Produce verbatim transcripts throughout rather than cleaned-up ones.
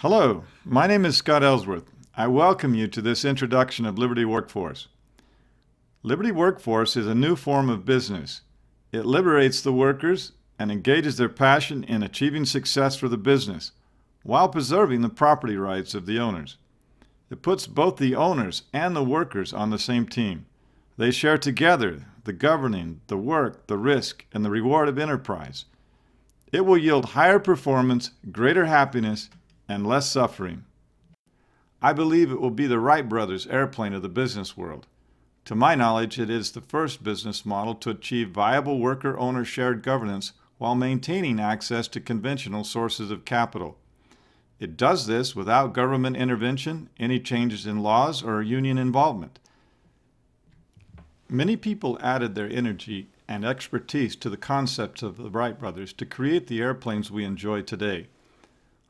Hello, my name is Scott Ellsworth. I welcome you to this introduction of Liberty Workforce. Liberty Workforce is a new form of business. It liberates the workers and engages their passion in achieving success for the business while preserving the property rights of the owners. It puts both the owners and the workers on the same team. They share together the governing, the work, the risk, and the reward of enterprise. It will yield higher performance, greater happiness, and less suffering. I believe it will be the Wright Brothers airplane of the business world. To my knowledge, it is the first business model to achieve viable worker-owner shared governance while maintaining access to conventional sources of capital. It does this without government intervention, any changes in laws, or union involvement. Many people added their energy and expertise to the concepts of the Wright Brothers to create the airplanes we enjoy today.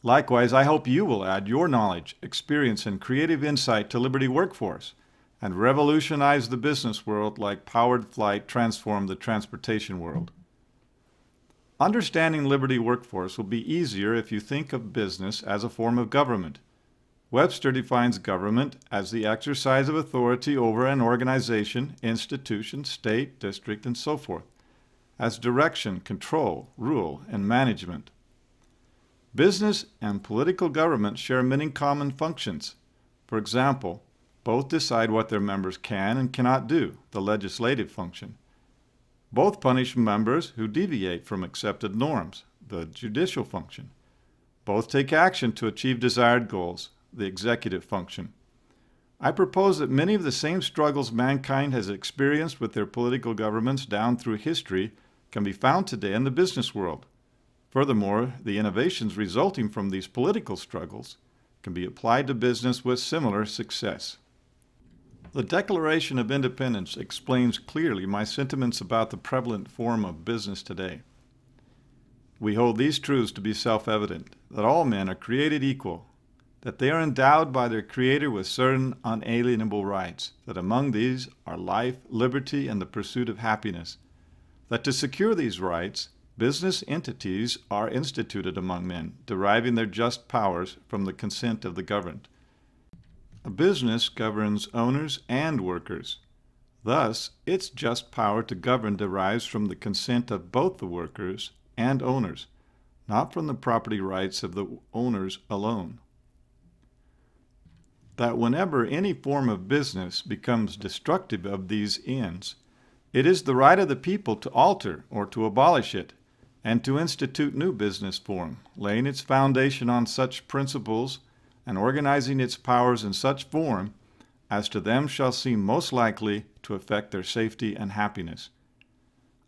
Likewise, I hope you will add your knowledge, experience, and creative insight to Liberty Workforce and revolutionize the business world like powered flight transformed the transportation world. Understanding Liberty Workforce will be easier if you think of business as a form of government. Webster defines government as the exercise of authority over an organization, institution, state, district, and so forth, as direction, control, rule, and management. Business and political government share many common functions. For example, both decide what their members can and cannot do, the legislative function. Both punish members who deviate from accepted norms, the judicial function. Both take action to achieve desired goals, the executive function. I propose that many of the same struggles mankind has experienced with their political governments down through history can be found today in the business world. Furthermore, the innovations resulting from these political struggles can be applied to business with similar success. The Declaration of Independence explains clearly my sentiments about the prevalent form of business today. We hold these truths to be self-evident, that all men are created equal, that they are endowed by their Creator with certain unalienable rights, that among these are life, liberty, and the pursuit of happiness, that to secure these rights, business entities are instituted among men, deriving their just powers from the consent of the governed. A business governs owners and workers. Thus, its just power to govern derives from the consent of both the workers and owners, not from the property rights of the owners alone. That whenever any form of business becomes destructive of these ends, it is the right of the people to alter or to abolish it, and to institute new business form, laying its foundation on such principles and organizing its powers in such form as to them shall seem most likely to affect their safety and happiness.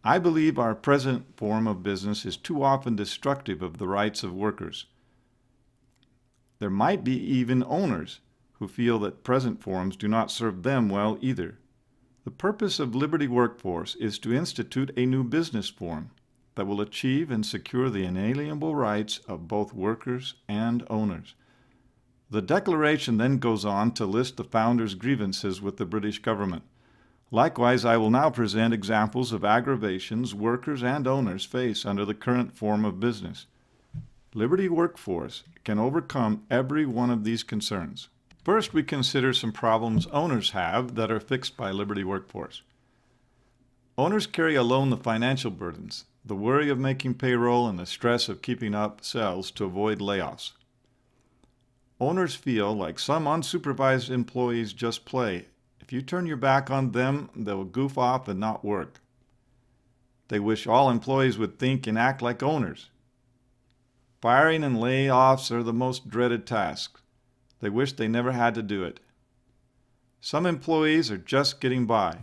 I believe our present form of business is too often destructive of the rights of workers. There might be even owners who feel that present forms do not serve them well either. The purpose of Liberty Workforce is to institute a new business form that will achieve and secure the inalienable rights of both workers and owners. The Declaration then goes on to list the founders' grievances with the British government. Likewise, I will now present examples of aggravations workers and owners face under the current form of business. Liberty Workforce can overcome every one of these concerns. First, we consider some problems owners have that are fixed by Liberty Workforce. Owners carry alone the financial burdens, the worry of making payroll, and the stress of keeping up sales to avoid layoffs. Owners feel like some unsupervised employees just play. If you turn your back on them, they will goof off and not work. They wish all employees would think and act like owners. Firing and layoffs are the most dreaded tasks. They wish they never had to do it. Some employees are just getting by.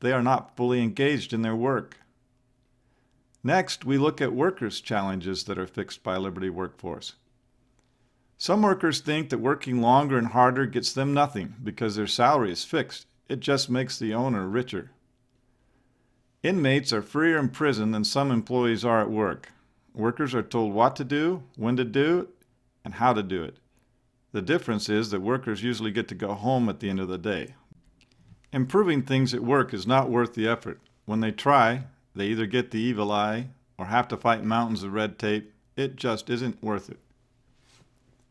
They are not fully engaged in their work. Next, we look at workers' challenges that are fixed by Liberty Workforce. Some workers think that working longer and harder gets them nothing because their salary is fixed. It just makes the owner richer. Inmates are freer in prison than some employees are at work. Workers are told what to do, when to do it, and how to do it. The difference is that workers usually get to go home at the end of the day. Improving things at work is not worth the effort. When they try, they either get the evil eye or have to fight mountains of red tape. It just isn't worth it.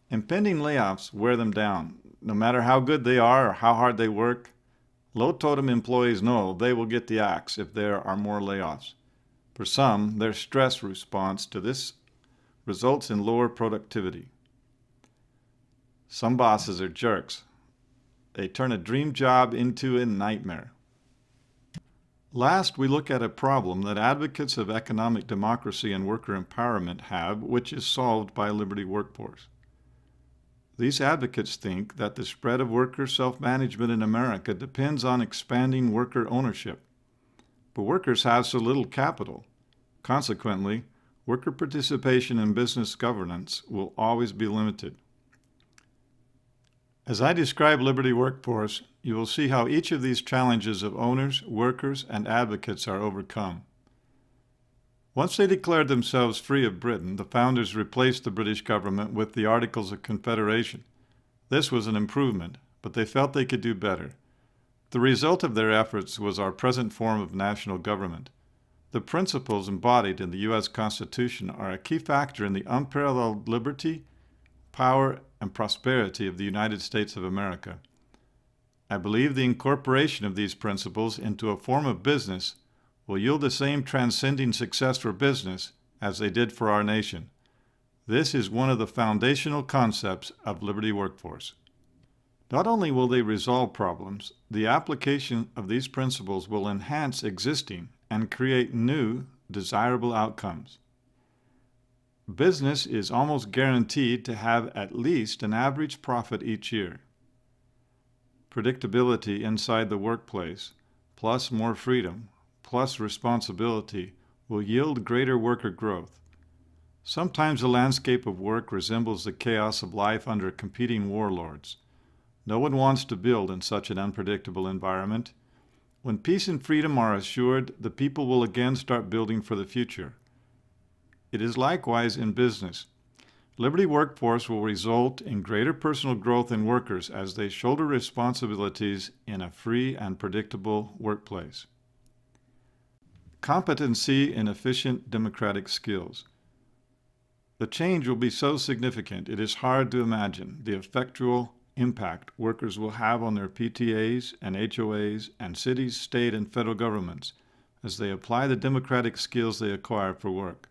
Impending layoffs wear them down. No matter how good they are or how hard they work, low totem employees know they will get the axe if there are more layoffs. For some, their stress response to this results in lower productivity. Some bosses are jerks. They turn a dream job into a nightmare. Last, we look at a problem that advocates of economic democracy and worker empowerment have, which is solved by Liberty Workforce. These advocates think that the spread of worker self-management in America depends on expanding worker ownership. But workers have so little capital. Consequently, worker participation in business governance will always be limited. As I describe Liberty Workforce, you will see how each of these challenges of owners, workers, and advocates are overcome. Once they declared themselves free of Britain, the founders replaced the British government with the Articles of Confederation. This was an improvement, but they felt they could do better. The result of their efforts was our present form of national government. The principles embodied in the U S Constitution are a key factor in the unparalleled liberty, power, and prosperity of the United States of America. I believe the incorporation of these principles into a form of business will yield the same transcending success for business as they did for our nation. This is one of the foundational concepts of Liberty Workforce. Not only will they resolve problems, the application of these principles will enhance existing and create new, desirable outcomes. Business is almost guaranteed to have at least an average profit each year. Predictability inside the workplace, plus more freedom, plus responsibility, will yield greater worker growth. Sometimes the landscape of work resembles the chaos of life under competing warlords. No one wants to build in such an unpredictable environment. When peace and freedom are assured, the people will again start building for the future. It is likewise in business. Liberty Workforce will result in greater personal growth in workers as they shoulder responsibilities in a free and predictable workplace. Competency in efficient democratic skills. The change will be so significant it is hard to imagine the effectual impact workers will have on their P T As and H O As and cities, state, and federal governments as they apply the democratic skills they acquire for work.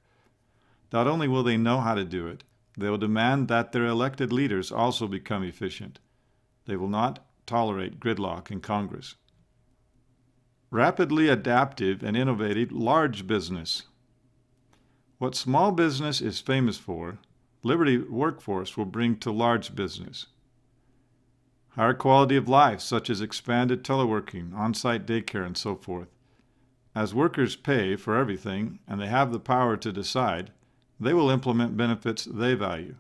Not only will they know how to do it, they will demand that their elected leaders also become efficient. They will not tolerate gridlock in Congress. Rapidly adaptive and innovative large business. What small business is famous for, Liberty Workforce will bring to large business. Higher quality of life, such as expanded teleworking, on-site daycare, and so forth. As workers pay for everything and they have the power to decide, they will implement benefits they value.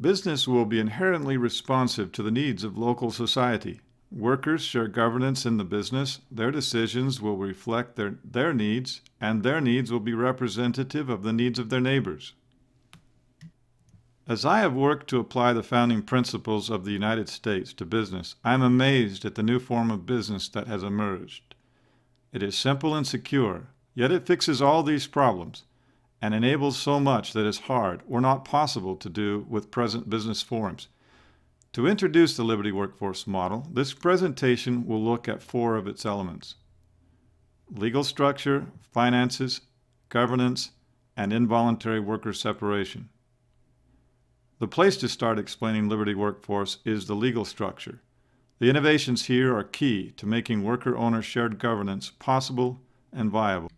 Business will be inherently responsive to the needs of local society. Workers share governance in the business. Their decisions will reflect their, their needs, and their needs will be representative of the needs of their neighbors. As I have worked to apply the founding principles of the United States to business, I am amazed at the new form of business that has emerged. It is simple and secure, yet it fixes all these problems and enables so much that is hard or not possible to do with present business forms. To introduce the Liberty Workforce model, this presentation will look at four of its elements: legal structure, finances, governance, and involuntary worker separation. The place to start explaining Liberty Workforce is the legal structure. The innovations here are key to making worker-owner shared governance possible and viable.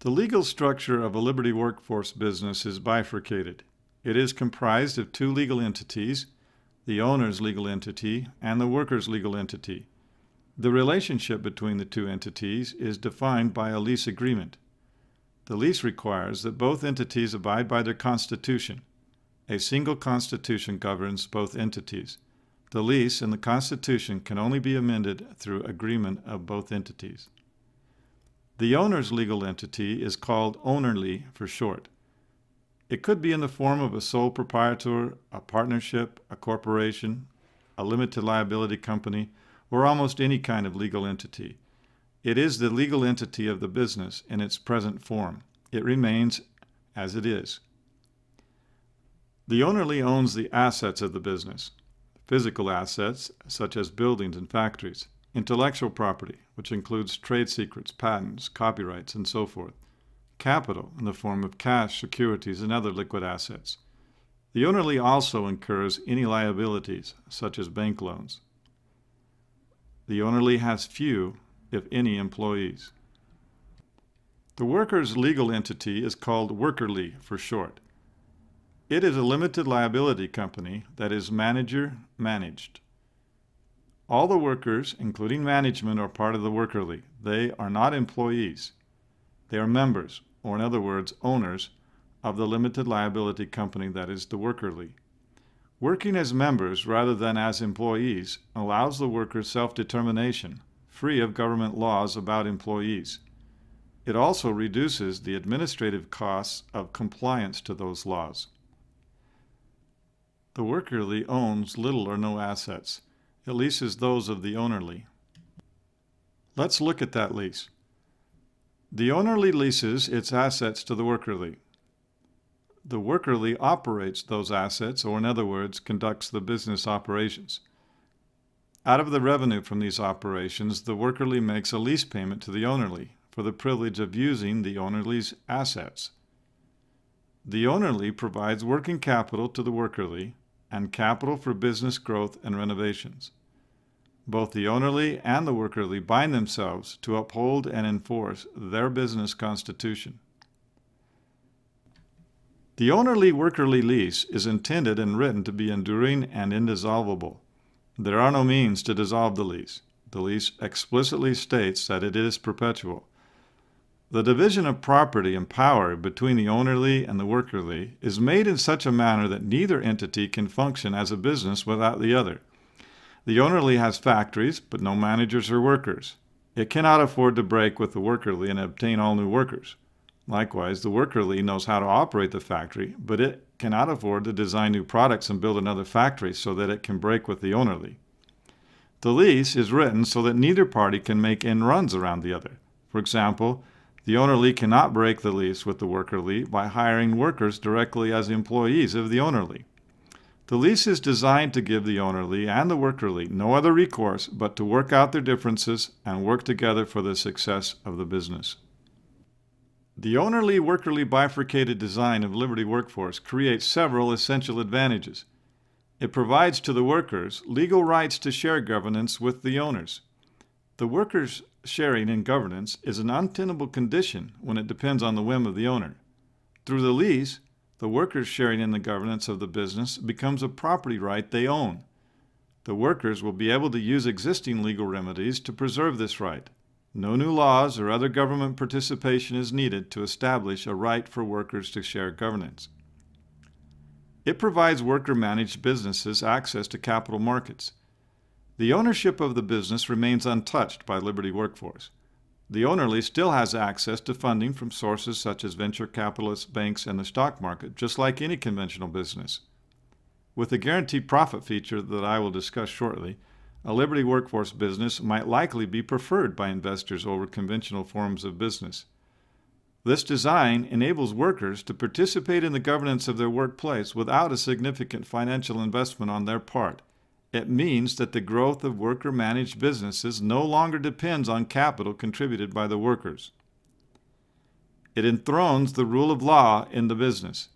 The legal structure of a Liberty Workforce business is bifurcated. It is comprised of two legal entities, the owner's legal entity and the worker's legal entity. The relationship between the two entities is defined by a lease agreement. The lease requires that both entities abide by their constitution. A single constitution governs both entities. The lease and the constitution can only be amended through agreement of both entities. The owner's legal entity is called ownerly for short. It could be in the form of a sole proprietor, a partnership, a corporation, a limited liability company, or almost any kind of legal entity. It is the legal entity of the business in its present form. It remains as it is. The ownerly owns the assets of the business, physical assets such as buildings and factories, intellectual property, which includes trade secrets, patents, copyrights, and so forth, capital in the form of cash, securities, and other liquid assets. The ownerly also incurs any liabilities such as bank loans. The ownerly has few, if any, employees. The worker's legal entity is called Workerly for short. It is a limited liability company that is manager-managed. All the workers, including management, are part of the Workerly. They are not employees. They are members, or in other words, owners, of the limited liability company that is the Workerly. Working as members rather than as employees allows the worker self-determination, free of government laws about employees. It also reduces the administrative costs of compliance to those laws. The Workerly owns little or no assets. It leases those of the ownerly. Let's look at that lease. The ownerly leases its assets to the Workerly. The Workerly operates those assets, or in other words, conducts the business operations. Out of the revenue from these operations, the Workerly makes a lease payment to the ownerly for the privilege of using the ownerly's assets. The ownerly provides working capital to the Workerly and capital for business growth and renovations. Both the ownerly and the Workerly bind themselves to uphold and enforce their business constitution. The ownerly-workerly lease is intended and written to be enduring and indissoluble. There are no means to dissolve the lease. The lease explicitly states that it is perpetual. The division of property and power between the ownerly and the workerly is made in such a manner that neither entity can function as a business without the other. The ownerly has factories, but no managers or workers. It cannot afford to break with the workerly and obtain all new workers. Likewise, the workerly knows how to operate the factory, but it cannot afford to design new products and build another factory so that it can break with the ownerly. The lease is written so that neither party can make end runs around the other. For example, the ownerly cannot break the lease with the workerly by hiring workers directly as employees of the ownerly. The lease is designed to give the ownerly and the workerly no other recourse but to work out their differences and work together for the success of the business. The ownerly-workerly bifurcated design of Liberty Workforce creates several essential advantages. It provides to the workers legal rights to share governance with the owners. The workers' sharing in governance is an untenable condition when it depends on the whim of the owner. Through the lease, the workers' sharing in the governance of the business becomes a property right they own. The workers will be able to use existing legal remedies to preserve this right. No new laws or other government participation is needed to establish a right for workers to share governance. It provides worker-managed businesses access to capital markets. The ownership of the business remains untouched by Liberty Workforce. The ownerly still has access to funding from sources such as venture capitalists, banks, and the stock market, just like any conventional business. With the guaranteed profit feature that I will discuss shortly, a Liberty Workforce business might likely be preferred by investors over conventional forms of business. This design enables workers to participate in the governance of their workplace without a significant financial investment on their part. It means that the growth of worker-managed businesses no longer depends on capital contributed by the workers. It enthrones the rule of law in the business.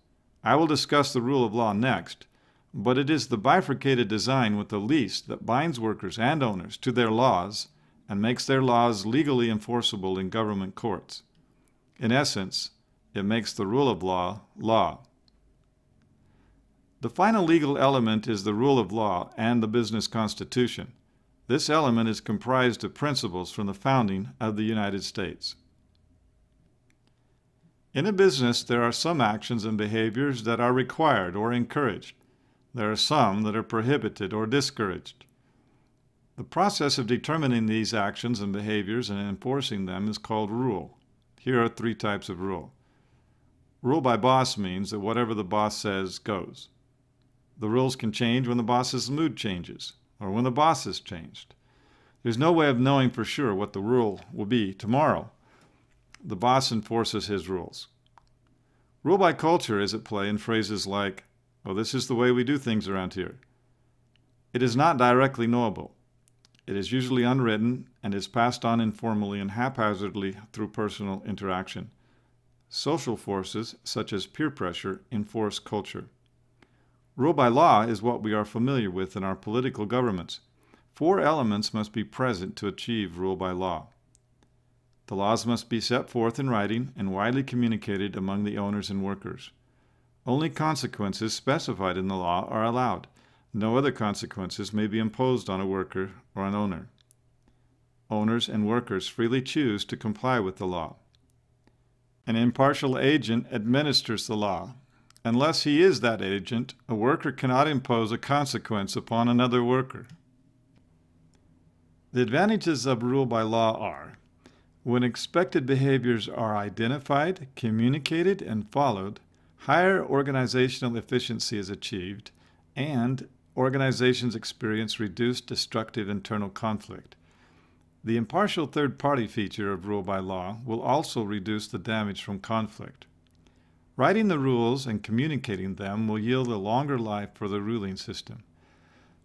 I will discuss the rule of law next, but it is the bifurcated design with the lease that binds workers and owners to their laws and makes their laws legally enforceable in government courts. In essence, it makes the rule of law law. The final legal element is the rule of law and the business constitution. This element is comprised of principles from the founding of the United States. In a business, there are some actions and behaviors that are required or encouraged. There are some that are prohibited or discouraged. The process of determining these actions and behaviors and enforcing them is called rule. Here are three types of rule. Rule by boss means that whatever the boss says goes. The rules can change when the boss's mood changes, or when the boss is changed. There's no way of knowing for sure what the rule will be tomorrow. The boss enforces his rules. Rule by culture is at play in phrases like, Well, this is the way we do things around here. It is not directly knowable. It is usually unwritten and is passed on informally and haphazardly through personal interaction. Social forces, such as peer pressure, enforce culture. Rule by law is what we are familiar with in our political governments. Four elements must be present to achieve rule by law. The laws must be set forth in writing and widely communicated among the owners and workers. Only consequences specified in the law are allowed. No other consequences may be imposed on a worker or an owner. Owners and workers freely choose to comply with the law. An impartial agent administers the law. Unless he is that agent, a worker cannot impose a consequence upon another worker. The advantages of rule by law are: when expected behaviors are identified, communicated, and followed, higher organizational efficiency is achieved, and organizations experience reduced destructive internal conflict. The impartial third-party feature of rule by law will also reduce the damage from conflict. Writing the rules and communicating them will yield a longer life for the ruling system.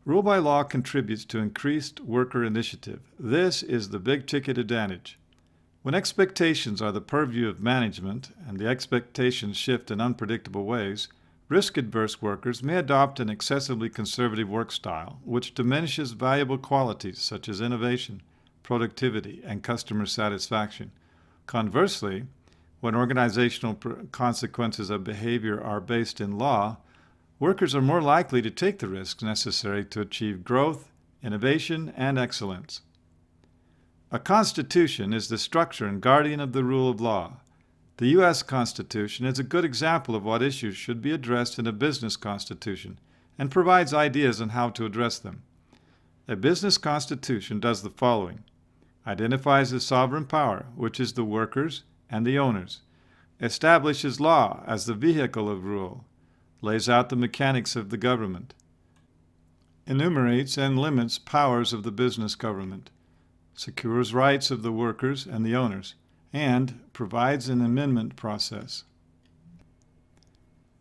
Rule by law contributes to increased worker initiative. This is the big-ticket advantage. When expectations are the purview of management and the expectations shift in unpredictable ways, risk-adverse workers may adopt an excessively conservative work style, which diminishes valuable qualities such as innovation, productivity, and customer satisfaction. Conversely, when organizational consequences of behavior are based in law, workers are more likely to take the risks necessary to achieve growth, innovation, and excellence. A constitution is the structure and guardian of the rule of law. The U S Constitution is a good example of what issues should be addressed in a business constitution and provides ideas on how to address them. A business constitution does the following: identifies the sovereign power, which is the workers and the owners, establishes law as the vehicle of rule, lays out the mechanics of the government, enumerates and limits powers of the business government, secures rights of the workers and the owners, and provides an amendment process.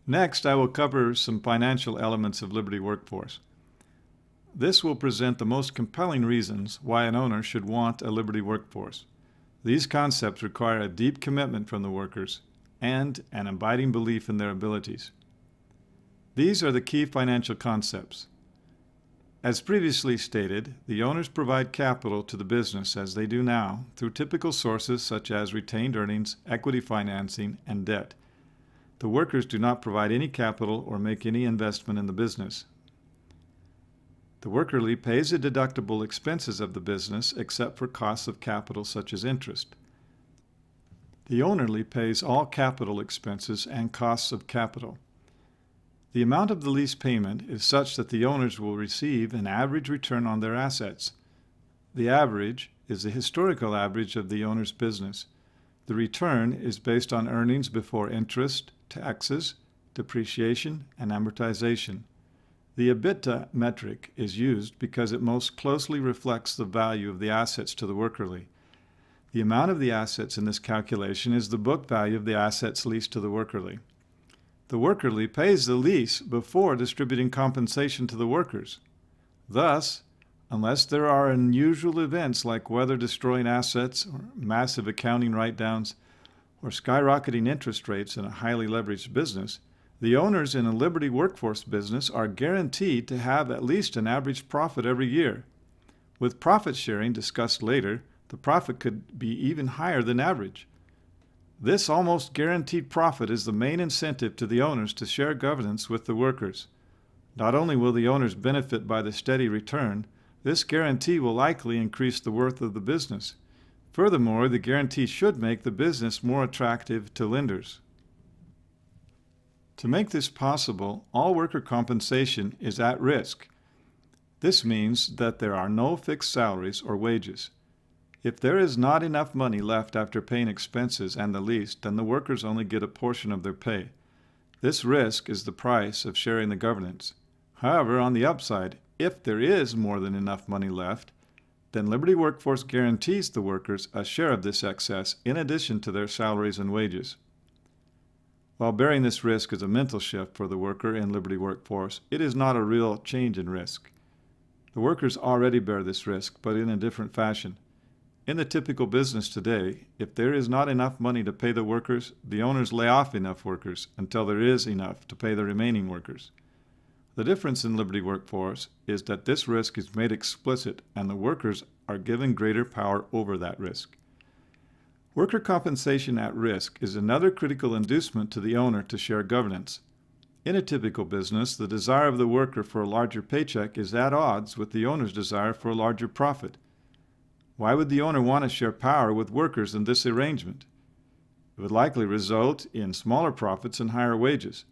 Next, I will cover some financial elements of Liberty Workforce. This will present the most compelling reasons why an owner should want a Liberty Workforce. These concepts require a deep commitment from the workers and an abiding belief in their abilities. These are the key financial concepts. As previously stated, the owners provide capital to the business as they do now through typical sources such as retained earnings, equity financing, and debt. The workers do not provide any capital or make any investment in the business. The worker pays the deductible expenses of the business except for costs of capital such as interest. The owner pays all capital expenses and costs of capital. The amount of the lease payment is such that the owners will receive an average return on their assets. The average is the historical average of the owner's business. The return is based on earnings before interest, taxes, depreciation, and amortization. The EBITDA metric is used because it most closely reflects the value of the assets to the worker. The amount of the assets in this calculation is the book value of the assets leased to the worker. The worker pays the lease before distributing compensation to the workers. Thus, unless there are unusual events like weather destroying assets, or massive accounting write-downs, or skyrocketing interest rates in a highly leveraged business, the owners in a Liberty Workforce business are guaranteed to have at least an average profit every year. With profit sharing discussed later, the profit could be even higher than average. This almost guaranteed profit is the main incentive to the owners to share governance with the workers. Not only will the owners benefit by the steady return, this guarantee will likely increase the worth of the business. Furthermore, the guarantee should make the business more attractive to lenders. To make this possible, all worker compensation is at risk. This means that there are no fixed salaries or wages. If there is not enough money left after paying expenses and the lease, then the workers only get a portion of their pay. This risk is the price of sharing the governance. However, on the upside, if there is more than enough money left, then Liberty Workforce guarantees the workers a share of this excess in addition to their salaries and wages. While bearing this risk is a mental shift for the worker in Liberty Workforce, it is not a real change in risk. The workers already bear this risk, but in a different fashion. In the typical business today, if there is not enough money to pay the workers, the owners lay off enough workers until there is enough to pay the remaining workers. The difference in Liberty Workforce is that this risk is made explicit and the workers are given greater power over that risk. Worker compensation at risk is another critical inducement to the owner to share governance. In a typical business, the desire of the worker for a larger paycheck is at odds with the owner's desire for a larger profit. Why would the owner want to share power with workers in this arrangement? It would likely result in smaller profits and higher wages.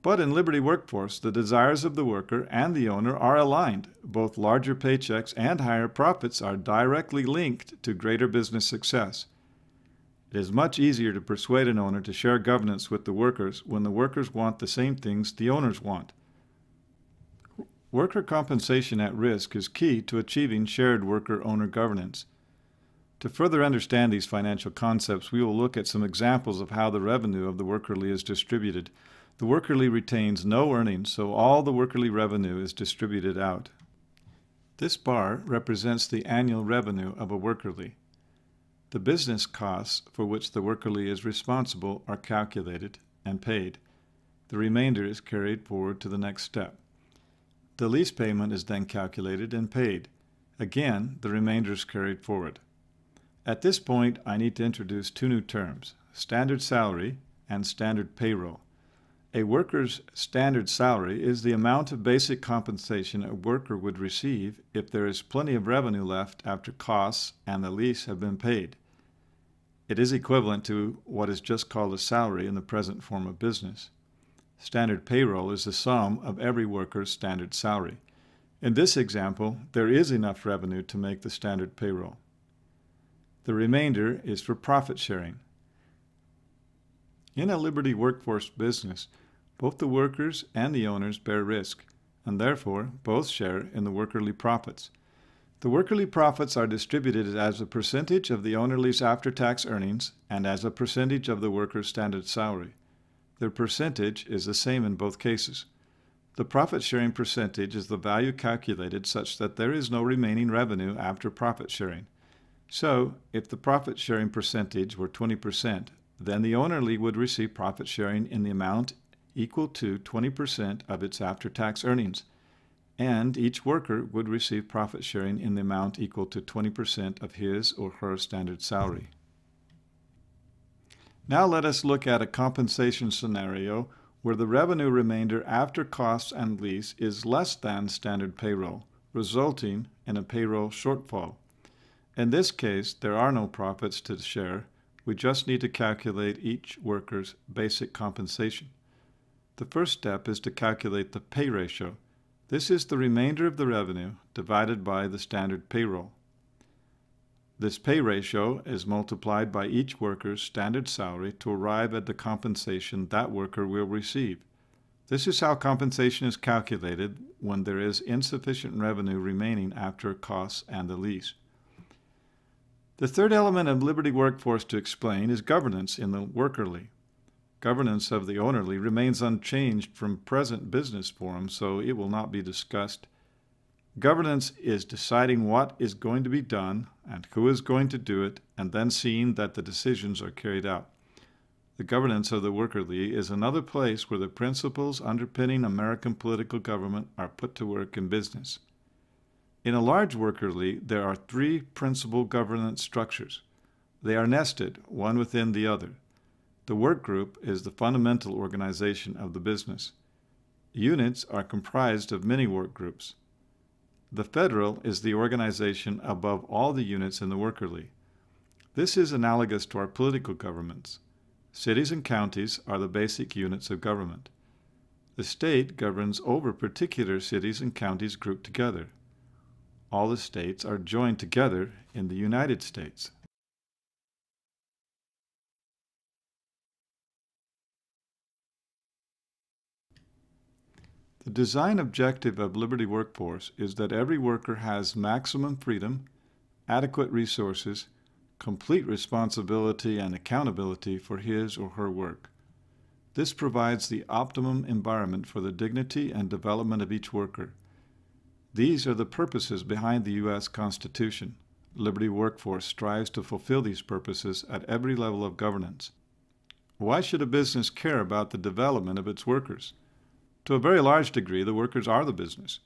But in Liberty Workforce, the desires of the worker and the owner are aligned. Both larger paychecks and higher profits are directly linked to greater business success. It is much easier to persuade an owner to share governance with the workers when the workers want the same things the owners want. Worker compensation at risk is key to achieving shared worker-owner governance. To further understand these financial concepts, we will look at some examples of how the revenue of the Workerly is distributed. The Workerly retains no earnings, so all the Workerly revenue is distributed out. This bar represents the annual revenue of a Workerly. The business costs for which the Workerly is responsible are calculated and paid. The remainder is carried forward to the next step. The lease payment is then calculated and paid. Again, the remainder is carried forward. At this point, I need to introduce two new terms, standard salary and standard payroll. A worker's standard salary is the amount of basic compensation a worker would receive if there is plenty of revenue left after costs and the lease have been paid. It is equivalent to what is just called a salary in the present form of business. Standard payroll is the sum of every worker's standard salary. In this example, there is enough revenue to make the standard payroll. The remainder is for profit sharing. In a Liberty Workforce business, both the workers and the owners bear risk, and therefore both share in the Workerly profits. The Workerly profits are distributed as a percentage of the ownerly's after-tax earnings and as a percentage of the worker's standard salary. Their percentage is the same in both cases. The profit-sharing percentage is the value calculated such that there is no remaining revenue after profit-sharing. So, if the profit-sharing percentage were twenty percent, then the ownerly would receive profit-sharing in the amount equal to twenty percent of its after-tax earnings, and each worker would receive profit-sharing in the amount equal to twenty percent of his or her standard salary. Now let us look at a compensation scenario where the revenue remainder after costs and lease is less than standard payroll, resulting in a payroll shortfall. In this case, there are no profits to share. We just need to calculate each worker's basic compensation. The first step is to calculate the pay ratio. This is the remainder of the revenue divided by the standard payroll. This pay ratio is multiplied by each worker's standard salary to arrive at the compensation that worker will receive. This is how compensation is calculated when there is insufficient revenue remaining after costs and the lease. The third element of Liberty Workforce to explain is governance in the Workerly. Governance of the ownerly remains unchanged from present business form, so it will not be discussed. Governance is deciding what is going to be done and who is going to do it, and then seeing that the decisions are carried out. The governance of the Workerly is another place where the principles underpinning American political government are put to work in business. In a large Workerly, there are three principal governance structures. They are nested, one within the other. The work group is the fundamental organization of the business. Units are comprised of many work groups. The Federal is the organization above all the units in the Workerly. This is analogous to our political governments. Cities and counties are the basic units of government. The state governs over particular cities and counties grouped together. All the states are joined together in the United States. The design objective of Liberty Workforce is that every worker has maximum freedom, adequate resources, complete responsibility and accountability for his or her work. This provides the optimum environment for the dignity and development of each worker. These are the purposes behind the U S Constitution. Liberty Workforce strives to fulfill these purposes at every level of governance. Why should a business care about the development of its workers? To a very large degree, the workers are the business.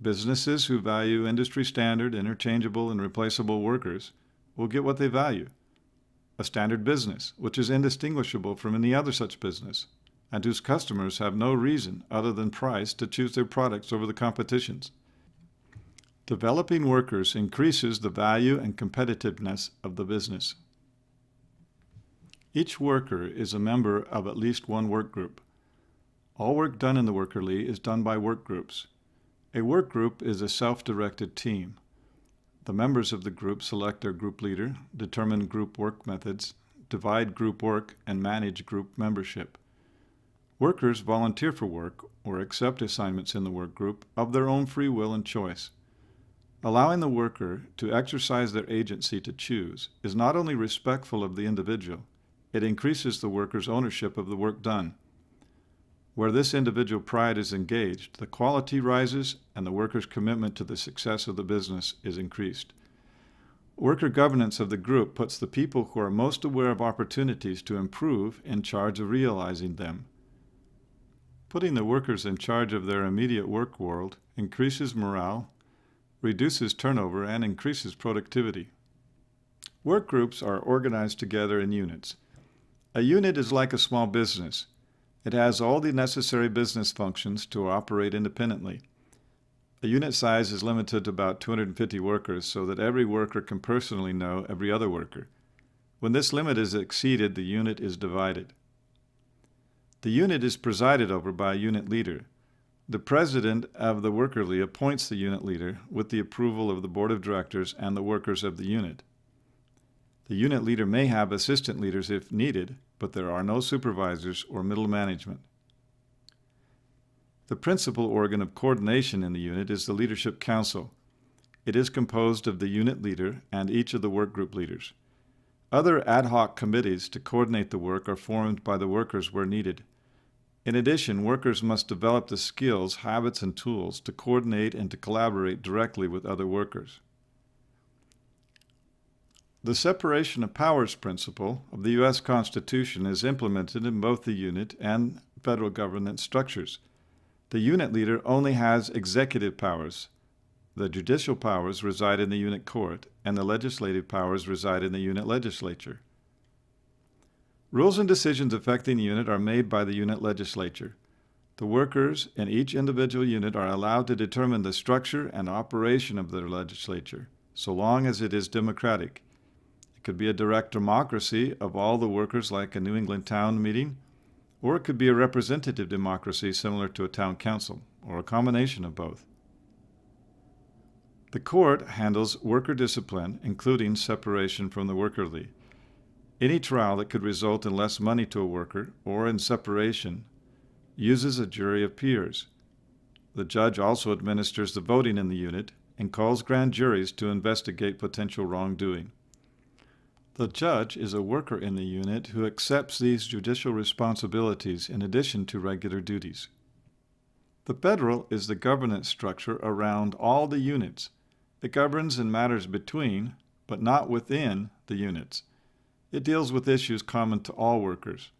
Businesses who value industry standard, interchangeable, and replaceable workers will get what they value. A standard business, which is indistinguishable from any other such business, and whose customers have no reason other than price to choose their products over the competition's. Developing workers increases the value and competitiveness of the business. Each worker is a member of at least one work group. All work done in the Worker League is done by work groups. A work group is a self-directed team. The members of the group select their group leader, determine group work methods, divide group work, and manage group membership. Workers volunteer for work or accept assignments in the work group of their own free will and choice. Allowing the worker to exercise their agency to choose is not only respectful of the individual, it increases the worker's ownership of the work done. Where this individual pride is engaged, the quality rises and the worker's commitment to the success of the business is increased. Worker governance of the group puts the people who are most aware of opportunities to improve in charge of realizing them. Putting the workers in charge of their immediate work world increases morale, reduces turnover, and increases productivity. Work groups are organized together in units. A unit is like a small business. It has all the necessary business functions to operate independently. The unit size is limited to about two hundred fifty workers so that every worker can personally know every other worker. When this limit is exceeded, the unit is divided. The unit is presided over by a unit leader. The president of the Worker League appoints the unit leader with the approval of the board of directors and the workers of the unit. The unit leader may have assistant leaders if needed, but there are no supervisors or middle management. The principal organ of coordination in the unit is the Leadership Council. It is composed of the unit leader and each of the work group leaders. Other ad hoc committees to coordinate the work are formed by the workers where needed. In addition, workers must develop the skills, habits, and tools to coordinate and to collaborate directly with other workers. The separation of powers principle of the U S Constitution is implemented in both the unit and federal government structures. The unit leader only has executive powers. The judicial powers reside in the unit court, and the legislative powers reside in the unit legislature. Rules and decisions affecting the unit are made by the unit legislature. The workers in each individual unit are allowed to determine the structure and operation of their legislature, so long as it is democratic. It could be a direct democracy of all the workers like a New England town meeting, or it could be a representative democracy similar to a town council, or a combination of both. The court handles worker discipline, including separation from the Worker League. Any trial that could result in less money to a worker or in separation uses a jury of peers. The judge also administers the voting in the unit and calls grand juries to investigate potential wrongdoing. The judge is a worker in the unit who accepts these judicial responsibilities in addition to regular duties. The federal is the governance structure around all the units. It governs in matters between, but not within, the units. It deals with issues common to all workers.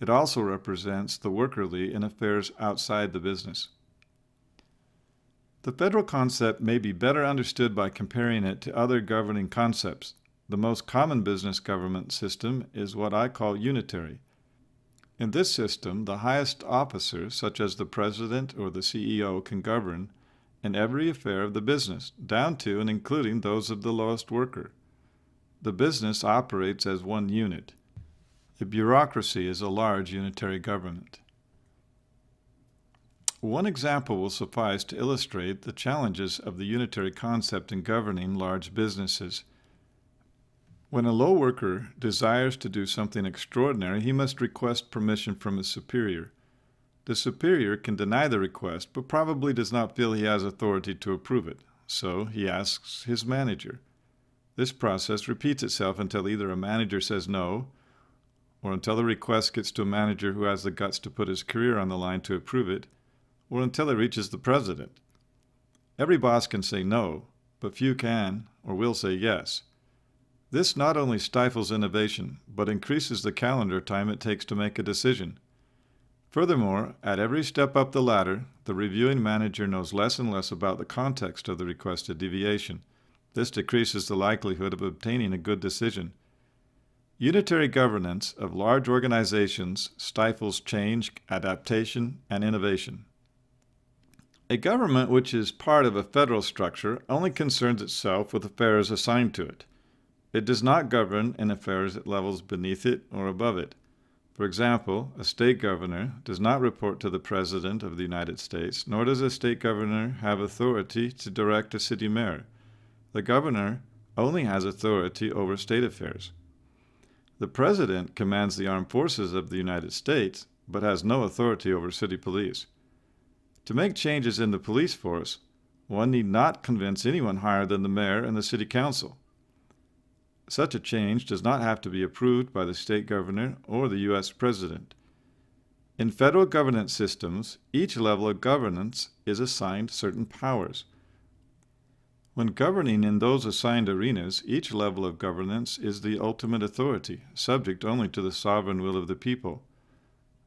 It also represents the Worker League in affairs outside the business. The federal concept may be better understood by comparing it to other governing concepts. The most common business government system is what I call unitary. In this system, the highest officer, such as the president or the C E O, can govern in every affair of the business, down to and including those of the lowest worker. The business operates as one unit. A bureaucracy is a large unitary government. One example will suffice to illustrate the challenges of the unitary concept in governing large businesses. When a low worker desires to do something extraordinary, he must request permission from his superior. The superior can deny the request, but probably does not feel he has authority to approve it, so he asks his manager. This process repeats itself until either a manager says no, or until the request gets to a manager who has the guts to put his career on the line to approve it, or until it reaches the president. Every boss can say no, but few can or will say yes. This not only stifles innovation, but increases the calendar time it takes to make a decision. Furthermore, at every step up the ladder, the reviewing manager knows less and less about the context of the requested deviation. This decreases the likelihood of obtaining a good decision. Unitary governance of large organizations stifles change, adaptation, and innovation. A government which is part of a federal structure only concerns itself with affairs assigned to it. It does not govern in affairs at levels beneath it or above it. For example, a state governor does not report to the President of the United States, nor does a state governor have authority to direct a city mayor. The governor only has authority over state affairs. The President commands the armed forces of the United States, but has no authority over city police. To make changes in the police force, one need not convince anyone higher than the mayor and the city council. Such a change does not have to be approved by the state governor or the U S President. In federal governance systems, each level of governance is assigned certain powers. When governing in those assigned arenas, each level of governance is the ultimate authority, subject only to the sovereign will of the people.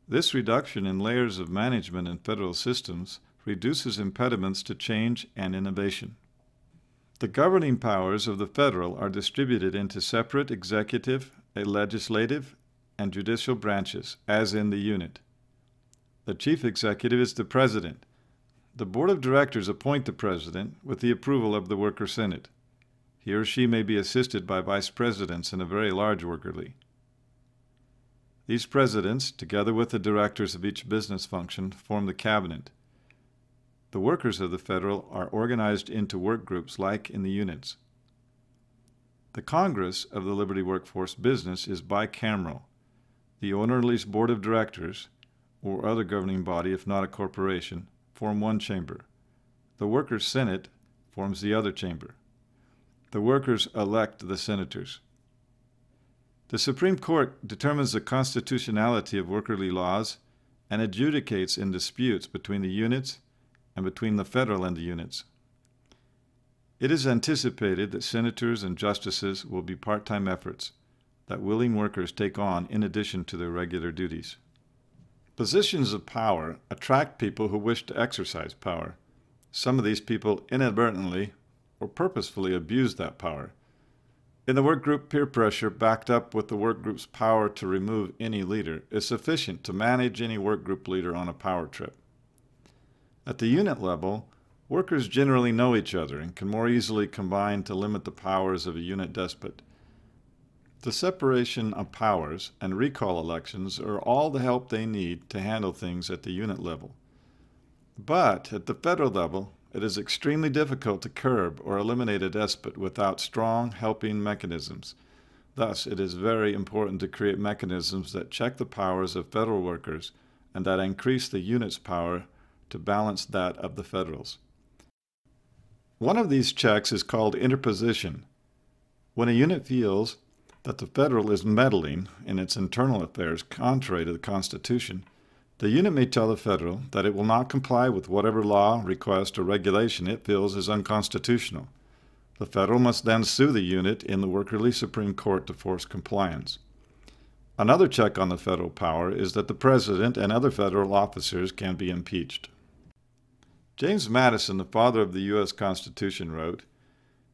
This reduction in layers of management in federal systems reduces impediments to change and innovation. The governing powers of the federal are distributed into separate executive, legislative, and judicial branches, as in the unit. The chief executive is the president. The Board of Directors appoint the President with the approval of the Worker Senate. He or she may be assisted by Vice Presidents in a very large Worker League. These Presidents, together with the Directors of each business function, form the Cabinet. The workers of the Federal are organized into work groups like in the units. The Congress of the Liberty Workforce Business is bicameral. The Ownerly's Board of Directors, or other governing body if not a corporation, form one chamber. The Workers' Senate forms the other chamber. The workers elect the senators. The Supreme Court determines the constitutionality of workerly laws and adjudicates in disputes between the units and between the federal and the units. It is anticipated that senators and justices will be part-time efforts that willing workers take on in addition to their regular duties. Positions of power attract people who wish to exercise power. Some of these people inadvertently or purposefully abuse that power. In the work group, peer pressure backed up with the work group's power to remove any leader is sufficient to manage any work group leader on a power trip. At the unit level, workers generally know each other and can more easily combine to limit the powers of a unit despot. The separation of powers and recall elections are all the help they need to handle things at the unit level. But at the federal level, it is extremely difficult to curb or eliminate a despot without strong helping mechanisms. Thus, it is very important to create mechanisms that check the powers of federal workers and that increase the unit's power to balance that of the federals. One of these checks is called interposition. When a unit feels that the federal is meddling in its internal affairs contrary to the Constitution, the unit may tell the federal that it will not comply with whatever law, request, or regulation it feels is unconstitutional. The federal must then sue the unit in the Workerly Supreme Court to force compliance. Another check on the federal power is that the president and other federal officers can be impeached. James Madison, the father of the U S Constitution, wrote,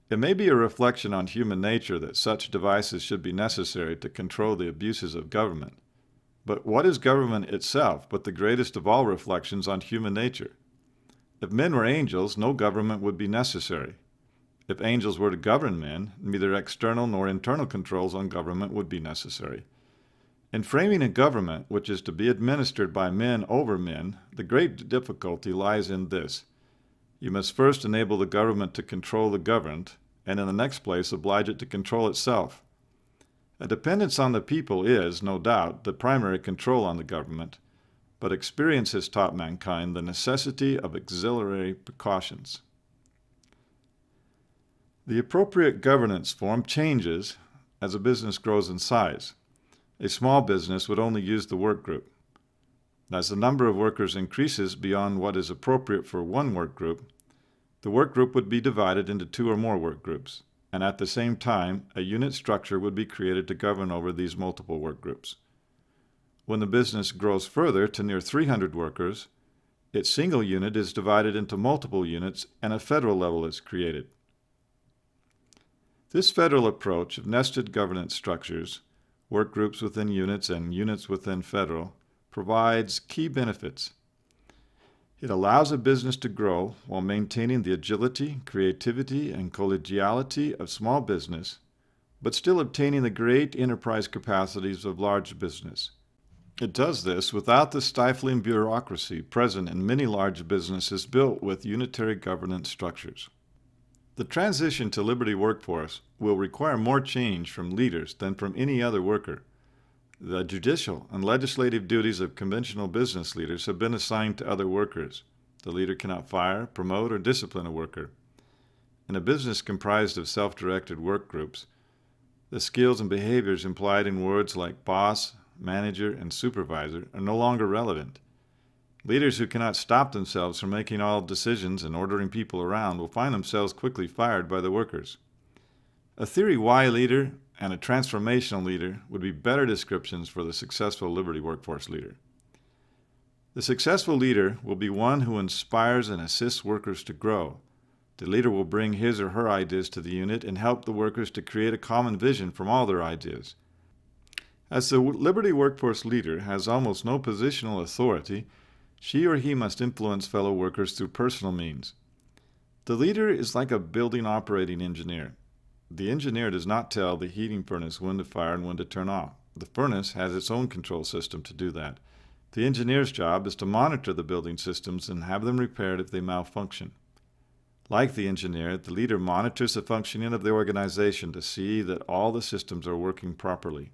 "It may be a reflection on human nature that such devices should be necessary to control the abuses of government. But what is government itself but the greatest of all reflections on human nature? If men were angels, no government would be necessary. If angels were to govern men, neither external nor internal controls on government would be necessary. In framing a government which is to be administered by men over men, the great difficulty lies in this. You must first enable the government to control the governed, and in the next place oblige it to control itself. A dependence on the people is, no doubt, the primary control on the government, but experience has taught mankind the necessity of auxiliary precautions." The appropriate governance form changes as a business grows in size. a small business would only use the work group. As the number of workers increases beyond what is appropriate for one work group, the work group would be divided into two or more work groups, and at the same time, a unit structure would be created to govern over these multiple work groups. When the business grows further to near three hundred workers, its single unit is divided into multiple units and a federal level is created. This federal approach of nested governance structures, work groups within units and units within federal, provides key benefits. It allows a business to grow while maintaining the agility, creativity, and collegiality of small business, but still obtaining the great enterprise capacities of large business. It does this without the stifling bureaucracy present in many large businesses built with unitary governance structures. The transition to Liberty Workforce will require more change from leaders than from any other worker. The judicial and legislative duties of conventional business leaders have been assigned to other workers. The leader cannot fire, promote, or discipline a worker. In a business comprised of self-directed work groups, the skills and behaviors implied in words like boss, manager, and supervisor are no longer relevant. Leaders who cannot stop themselves from making all decisions and ordering people around will find themselves quickly fired by the workers. A Theory Y leader and a transformational leader would be better descriptions for the successful Liberty Workforce leader. The successful leader will be one who inspires and assists workers to grow. The leader will bring his or her ideas to the unit and help the workers to create a common vision from all their ideas. As the Liberty Workforce leader has almost no positional authority, she or he must influence fellow workers through personal means. The leader is like a building operating engineer. The engineer does not tell the heating furnace when to fire and when to turn off. The furnace has its own control system to do that. The engineer's job is to monitor the building systems and have them repaired if they malfunction. Like the engineer, the leader monitors the functioning of the organization to see that all the systems are working properly.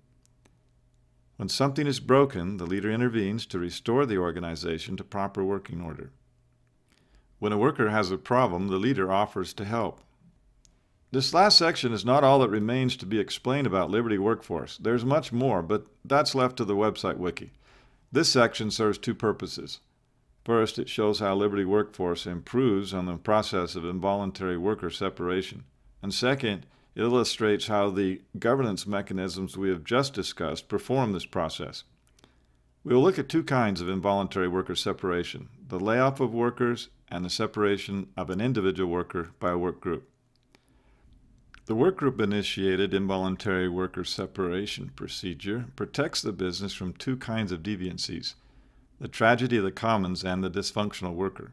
When something is broken, the leader intervenes to restore the organization to proper working order. When a worker has a problem, the leader offers to help. This last section is not all that remains to be explained about Liberty Workforce. There's much more, but that's left to the website wiki. This section serves two purposes. First, it shows how Liberty Workforce improves on the process of involuntary worker separation. And second, it illustrates how the governance mechanisms we have just discussed perform this process. We will look at two kinds of involuntary worker separation, the layoff of workers and the separation of an individual worker by a work group. The work group initiated involuntary worker separation procedure protects the business from two kinds of deviancies, the tragedy of the commons and the dysfunctional worker.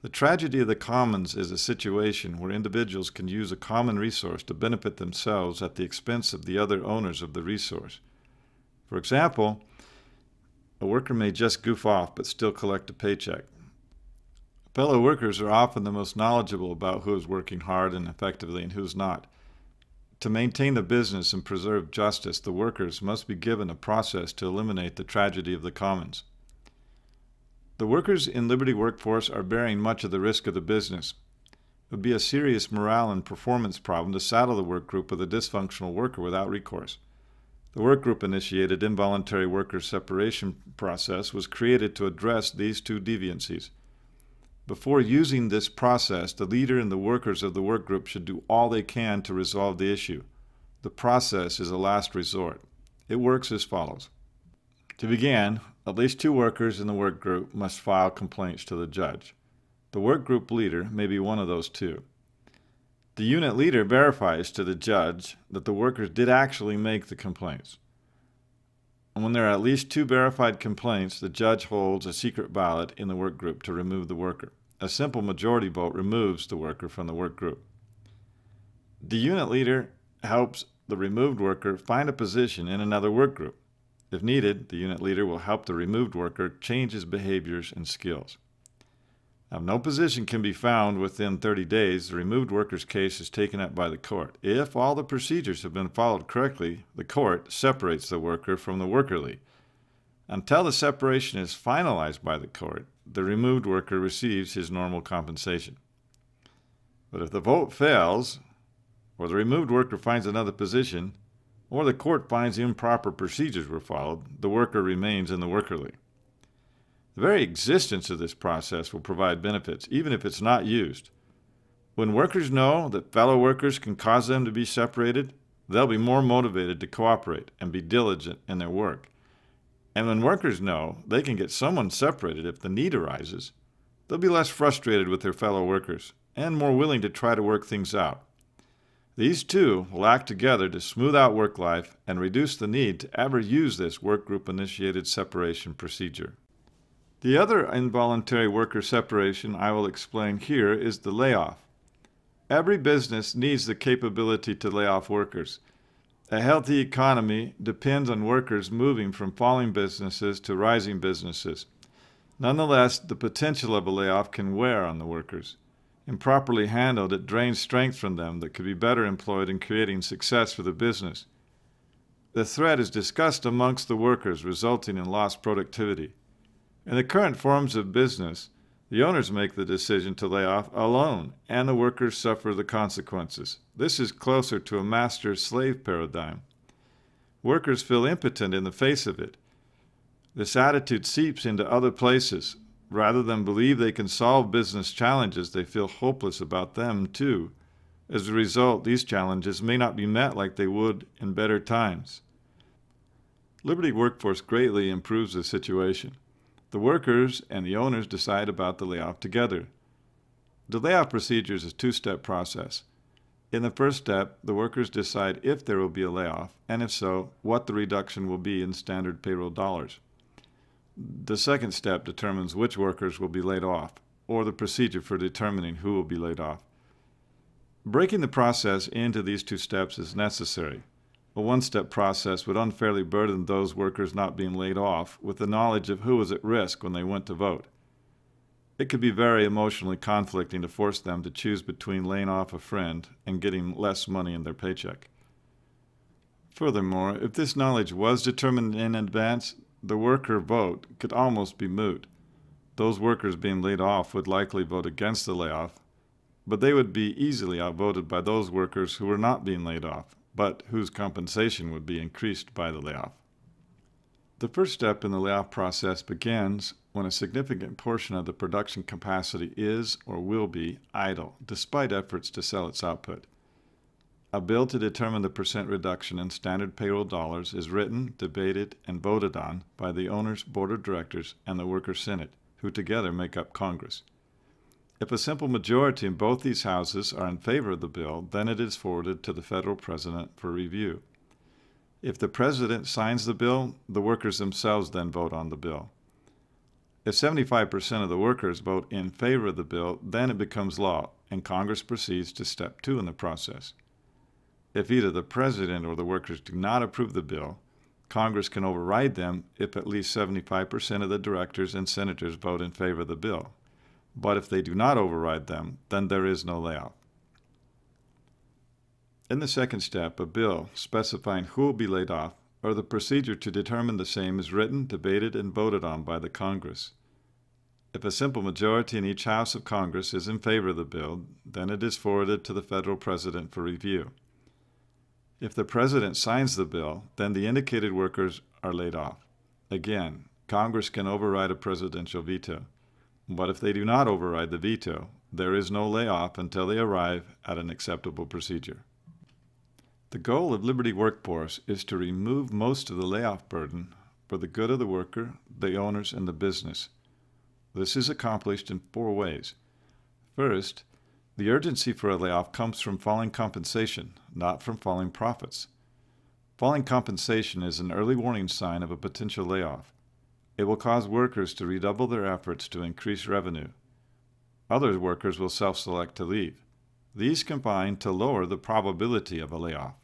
The tragedy of the commons is a situation where individuals can use a common resource to benefit themselves at the expense of the other owners of the resource. For example, a worker may just goof off but still collect a paycheck. Fellow workers are often the most knowledgeable about who is working hard and effectively and who is not. To maintain the business and preserve justice, the workers must be given a process to eliminate the tragedy of the commons. The workers in Liberty Workforce are bearing much of the risk of the business. It would be a serious morale and performance problem to saddle the work group with a dysfunctional worker without recourse. The work group initiated involuntary worker separation process was created to address these two deviancies. Before using this process, the leader and the workers of the work group should do all they can to resolve the issue. The process is a last resort. It works as follows. To begin, at least two workers in the work group must file complaints to the judge. The work group leader may be one of those two. The unit leader verifies to the judge that the workers did actually make the complaints. And when there are at least two verified complaints, the judge holds a secret ballot in the work group to remove the worker. A simple majority vote removes the worker from the work group. The unit leader helps the removed worker find a position in another work group. If needed, the unit leader will help the removed worker change his behaviors and skills. If no position can be found within thirty days, the removed worker's case is taken up by the court. If all the procedures have been followed correctly, the court separates the worker from the worker lead. Until the separation is finalized by the court, the removed worker receives his normal compensation. But if the vote fails, or the removed worker finds another position, or the court finds improper procedures were followed, the worker remains in the worker league. The very existence of this process will provide benefits, even if it's not used. When workers know that fellow workers can cause them to be separated, they'll be more motivated to cooperate and be diligent in their work. And when workers know they can get someone separated if the need arises, they'll be less frustrated with their fellow workers and more willing to try to work things out. These two will act together to smooth out work life and reduce the need to ever use this work group-initiated separation procedure. The other involuntary worker separation I will explain here is the layoff. Every business needs the capability to lay off workers. A healthy economy depends on workers moving from falling businesses to rising businesses. Nonetheless, the potential of a layoff can wear on the workers. Improperly handled, it drains strength from them that could be better employed in creating success for the business. The threat is discussed amongst the workers, resulting in lost productivity. In the current forms of business, the owners make the decision to lay off alone, and the workers suffer the consequences. This is closer to a master-slave paradigm. Workers feel impotent in the face of it. This attitude seeps into other places. Rather than believe they can solve business challenges, they feel hopeless about them, too. As a result, these challenges may not be met like they would in better times. Liberty Workforce greatly improves the situation. The workers and the owners decide about the layoff together. The layoff procedure is a two-step process. In the first step, the workers decide if there will be a layoff, and if so, what the reduction will be in standard payroll dollars. The second step determines which workers will be laid off, or the procedure for determining who will be laid off. Breaking the process into these two steps is necessary. A one-step process would unfairly burden those workers not being laid off with the knowledge of who was at risk when they went to vote. It could be very emotionally conflicting to force them to choose between laying off a friend and getting less money in their paycheck. Furthermore, if this knowledge was determined in advance, the worker vote could almost be moot. Those workers being laid off would likely vote against the layoff, but they would be easily outvoted by those workers who were not being laid off, but whose compensation would be increased by the layoff. The first step in the layoff process begins when a significant portion of the production capacity is or will be idle, despite efforts to sell its output. A bill to determine the percent reduction in standard payroll dollars is written, debated, and voted on by the owner's board of directors and the workers' senate, who together make up Congress. If a simple majority in both these houses are in favor of the bill, then it is forwarded to the federal president for review. If the president signs the bill, the workers themselves then vote on the bill. If seventy-five percent of the workers vote in favor of the bill, then it becomes law, and Congress proceeds to step two in the process. If either the president or the workers do not approve the bill, Congress can override them if at least seventy-five percent of the directors and senators vote in favor of the bill. But if they do not override them, then there is no layoff. In the second step, a bill specifying who will be laid off or the procedure to determine the same is written, debated, and voted on by the Congress. If a simple majority in each house of Congress is in favor of the bill, then it is forwarded to the federal president for review. If the president signs the bill, then the indicated workers are laid off. Again, Congress can override a presidential veto. But if they do not override the veto, there is no layoff until they arrive at an acceptable procedure. The goal of Liberty Workforce is to remove most of the layoff burden for the good of the worker, the owners, and the business. This is accomplished in four ways. First, the urgency for a layoff comes from falling compensation, not from falling profits. Falling compensation is an early warning sign of a potential layoff. It will cause workers to redouble their efforts to increase revenue. Other workers will self-select to leave. These combine to lower the probability of a layoff.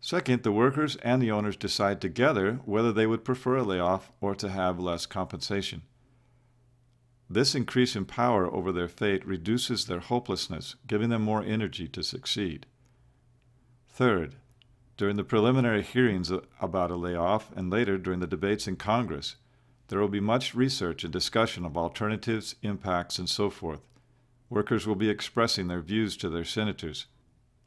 Second, the workers and the owners decide together whether they would prefer a layoff or to have less compensation. This increase in power over their fate reduces their hopelessness, giving them more energy to succeed. Third, during the preliminary hearings about a layoff and later during the debates in Congress, there will be much research and discussion of alternatives, impacts, and so forth. Workers will be expressing their views to their senators.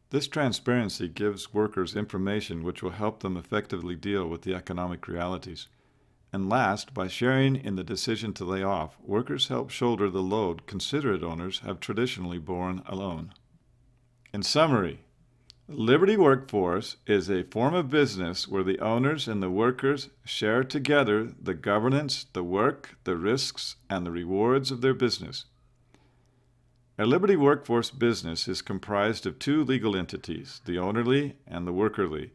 This transparency gives workers information which will help them effectively deal with the economic realities. And last, by sharing in the decision to lay off, workers help shoulder the load considerate owners have traditionally borne alone. In summary, Liberty Workforce is a form of business where the owners and the workers share together the governance, the work, the risks, and the rewards of their business. A Liberty Workforce business is comprised of two legal entities, the ownerly and the workerly.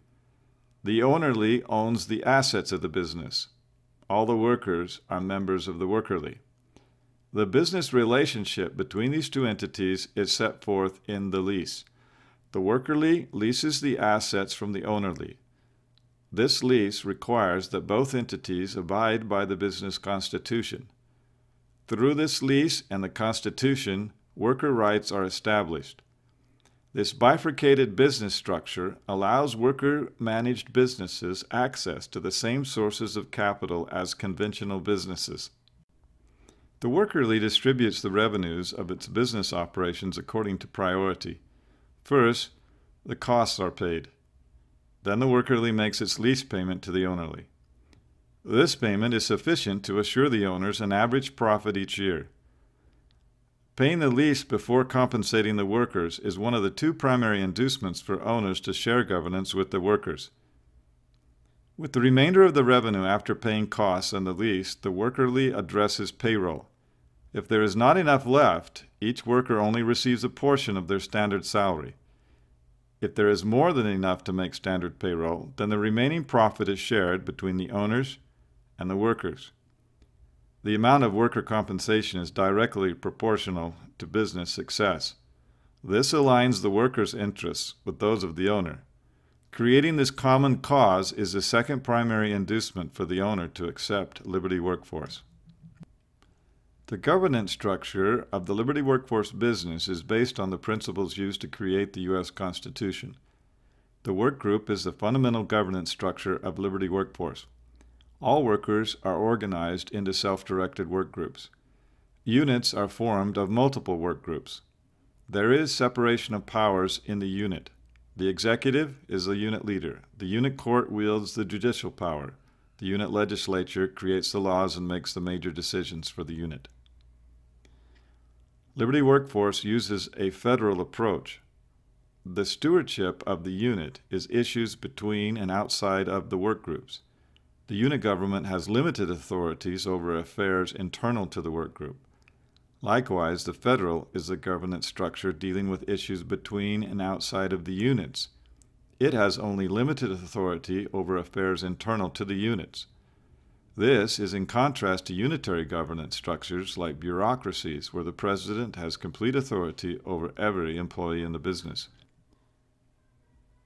The ownerly owns the assets of the business. All the workers are members of the workerly. The business relationship between these two entities is set forth in the lease. The workerly leases the assets from the ownerly. This lease requires that both entities abide by the business constitution. Through this lease and the constitution, worker rights are established. This bifurcated business structure allows worker-managed businesses access to the same sources of capital as conventional businesses. The workerly distributes the revenues of its business operations according to priority. First, the costs are paid. Then the workerly makes its lease payment to the ownerly. This payment is sufficient to assure the owners an average profit each year. Paying the lease before compensating the workers is one of the two primary inducements for owners to share governance with the workers. With the remainder of the revenue after paying costs and the lease, the workerly addresses payroll. If there is not enough left, each worker only receives a portion of their standard salary. If there is more than enough to make standard payroll, then the remaining profit is shared between the owners and the workers. The amount of worker compensation is directly proportional to business success. This aligns the worker's interests with those of the owner. Creating this common cause is the second primary inducement for the owner to accept Liberty Workforce. The governance structure of the Liberty Workforce business is based on the principles used to create the U S Constitution. The work group is the fundamental governance structure of Liberty Workforce. All workers are organized into self-directed work groups. Units are formed of multiple work groups. There is separation of powers in the unit. The executive is the unit leader. The unit court wields the judicial power. The unit legislature creates the laws and makes the major decisions for the unit. Liberty Workforce uses a federal approach. The stewardship of the unit is issues between and outside of the work groups. The unit government has limited authorities over affairs internal to the work group. Likewise, the federal is the governance structure dealing with issues between and outside of the units. It has only limited authority over affairs internal to the units. This is in contrast to unitary governance structures like bureaucracies, where the president has complete authority over every employee in the business.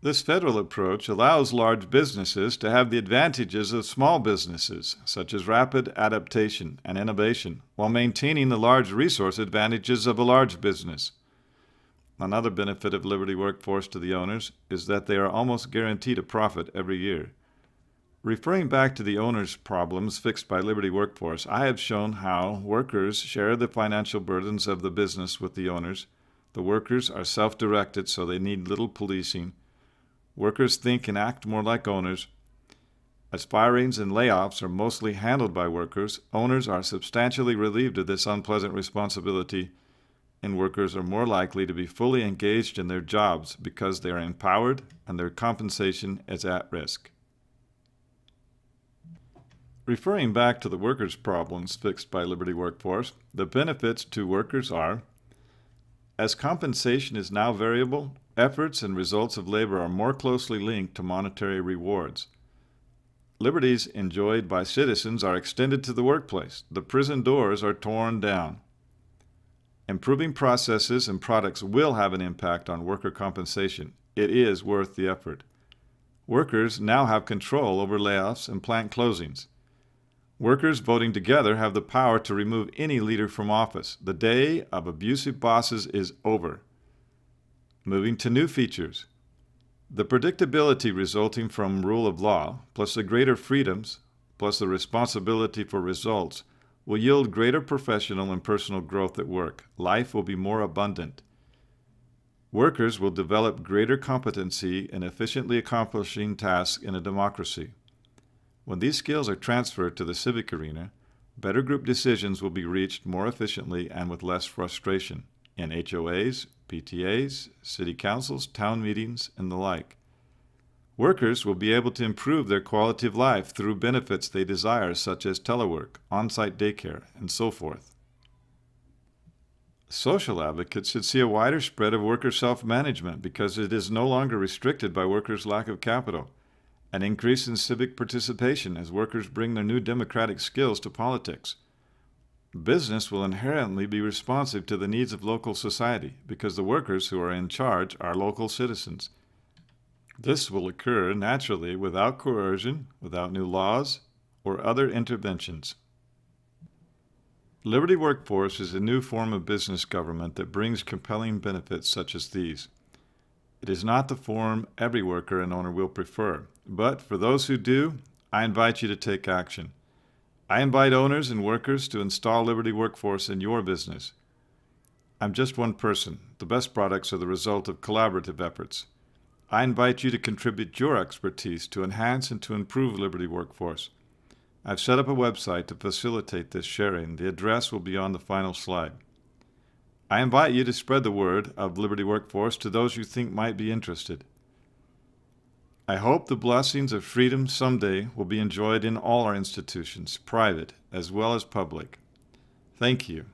This federal approach allows large businesses to have the advantages of small businesses, such as rapid adaptation and innovation, while maintaining the large resource advantages of a large business. Another benefit of Liberty Workforce to the owners is that they are almost guaranteed a profit every year. Referring back to the owners' problems fixed by Liberty Workforce, I have shown how workers share the financial burdens of the business with the owners. The workers are self-directed, so they need little policing. Workers think and act more like owners. As firings and layoffs are mostly handled by workers, owners are substantially relieved of this unpleasant responsibility, and workers are more likely to be fully engaged in their jobs because they are empowered and their compensation is at risk. Referring back to the workers' problems fixed by Liberty Workforce, the benefits to workers are: as compensation is now variable, efforts and results of labor are more closely linked to monetary rewards. Liberties enjoyed by citizens are extended to the workplace. The prison doors are torn down. Improving processes and products will have an impact on worker compensation. It is worth the effort. Workers now have control over layoffs and plant closings. Workers voting together have the power to remove any leader from office. The day of abusive bosses is over. Moving to new features. The predictability resulting from rule of law, plus the greater freedoms, plus the responsibility for results, will yield greater professional and personal growth at work. Life will be more abundant. Workers will develop greater competency in efficiently accomplishing tasks in a democracy. When these skills are transferred to the civic arena, better group decisions will be reached more efficiently and with less frustration in H O As, P T As, city councils, town meetings, and the like. Workers will be able to improve their quality of life through benefits they desire, such as telework, on-site daycare, and so forth. Social advocates should see a wider spread of worker self-management because it is no longer restricted by workers' lack of capital. An increase in civic participation as workers bring their new democratic skills to politics. Business will inherently be responsive to the needs of local society because the workers who are in charge are local citizens. This will occur naturally without coercion, without new laws, or other interventions. Liberty Workforce is a new form of business government that brings compelling benefits such as these. It is not the form every worker and owner will prefer, but for those who do, I invite you to take action. I invite owners and workers to install Liberty Workforce in your business. I'm just one person. The best products are the result of collaborative efforts. I invite you to contribute your expertise to enhance and to improve Liberty Workforce. I've set up a website to facilitate this sharing. The address will be on the final slide. I invite you to spread the word of Liberty Workforce to those you think might be interested. I hope the blessings of freedom someday will be enjoyed in all our institutions, private as well as public. Thank you.